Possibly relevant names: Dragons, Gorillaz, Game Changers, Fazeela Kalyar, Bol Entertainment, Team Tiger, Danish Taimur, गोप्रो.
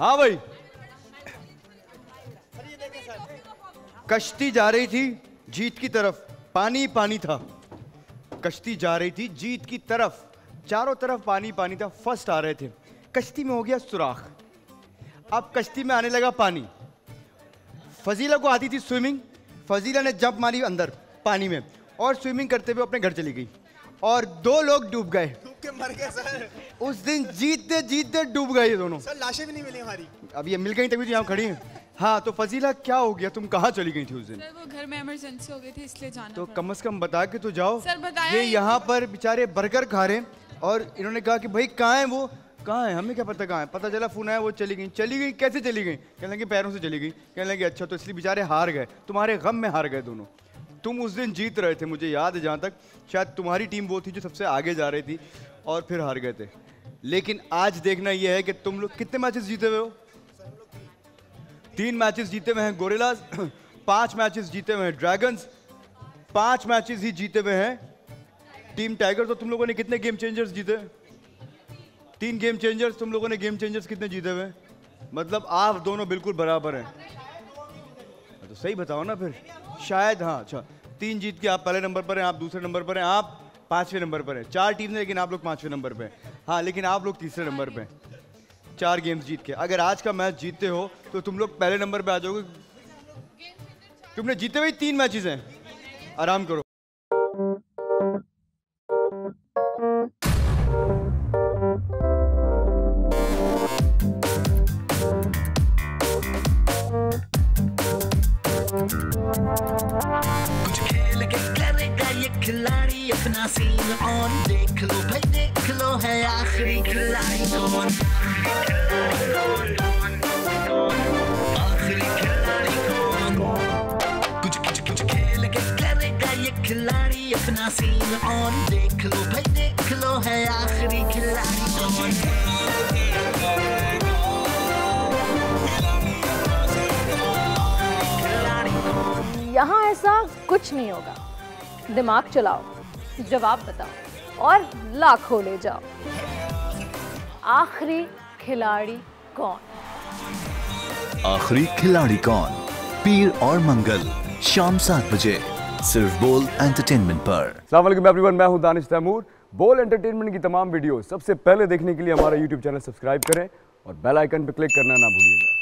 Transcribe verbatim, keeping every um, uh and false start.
हाँ भाई, कश्ती जा रही थी जीत की तरफ, पानी पानी था। कश्ती जा रही थी जीत की तरफ, चारों तरफ पानी पानी था। फर्स्ट आ रहे थे, कश्ती में हो गया सुराख, अब कश्ती में आने लगा पानी। फजीला को आती थी स्विमिंग, फजीला ने जंप मारी अंदर पानी में और स्विमिंग करते हुए अपने घर चली गई और दो लोग डूब गए, डूब के मर गए सर। उस दिन जीतते जीतते डूब गए ये दोनों सर, लाशें भी नहीं मिली हमारी। अब ये मिल गई तभी तो यहाँ खड़ी हैं। हाँ तो फजीला क्या हो गया, तुम कहाँ चली गई थी उस दिन? सर वो घर में इमरजेंसी हो गई थी इसलिए जाना। तो कम से कम बता के तो जाओ। सर बताया, ये यहाँ पर बेचारे बर्गर खा रहे हैं और इन्होंने कहा कि भाई कहाँ है वो, कहाँ है, हमें क्या पता कहाँ है। पता चला फोन आया, वो चली गई। चली गई कैसे चली गई? कहने लगे पैरों से चली गई। कहने लगे अच्छा, तो इसलिए बेचारे हार गए, तुम्हारे गम में हार गए दोनों। तुम उस दिन जीत रहे थे, मुझे याद है, जहाँ तक शायद तुम्हारी टीम वो थी जो सबसे आगे जा रही थी और फिर हार गए थे। लेकिन आज देखना यह है कि तुम लोग कितने मैचेस जीते हुए हो। तीन मैचेस जीते हुए हैं गोरिल्लाज, पांच मैचेस जीते हुए हैं ड्रैगन्स, पांच मैचेस ही जीते हुए हैं टीम टाइगर। तो तुम लोगों ने कितने गेम चेंजर्स जीते? तीन गेम चेंजर्स। तुम लोगों ने गेम चेंजर्स कितने जीते हुए? मतलब आप दोनों बिल्कुल बराबर हैं। तो सही बताओ ना फिर, शायद। हाँ अच्छा, तीन जीत के आप पहले नंबर पर हैं, आप दूसरे नंबर पर हैं, आप पांचवें नंबर पर हैं। चार टीम है लेकिन आप लोग पांचवें नंबर पर हैं। हाँ लेकिन आप लोग तीसरे नंबर पर हैं, चार गेम्स जीत के। अगर आज का मैच जीतते हो तो तुम लोग पहले नंबर पर आ जाओगे। तुमने जीते हुए तीन मैचेस हैं, आराम करो। खिलाड़ी अपना सीन ऑन, देख लो भाई देख लो है आखिरी खिलाड़ी कौन, आखिरी खिलाड़ी कौन। कुछ कुछ कुछ खेल के करेगा ये खिलाड़ी अपना सीन ऑन, देख लो भाई देख लो है आखिरी खिलाड़ी कौन। यहाँ ऐसा कुछ नहीं होगा, दिमाग चलाओ, जवाब बताओ और लाखों ले जाओ। आखिरी खिलाड़ी कौन? आखिरी खिलाड़ी कौन, पीर और मंगल, शाम सात बजे सिर्फ बोल एंटरटेनमेंट पर। अस्सलाम वालेकुम एवरीवन, मैं हूं दानिश तैमूर। बोल एंटरटेनमेंट की तमाम वीडियो सबसे पहले देखने के लिए हमारा यूट्यूब चैनल सब्सक्राइब करें और बेल आइकन पर क्लिक करना ना भूलिएगा।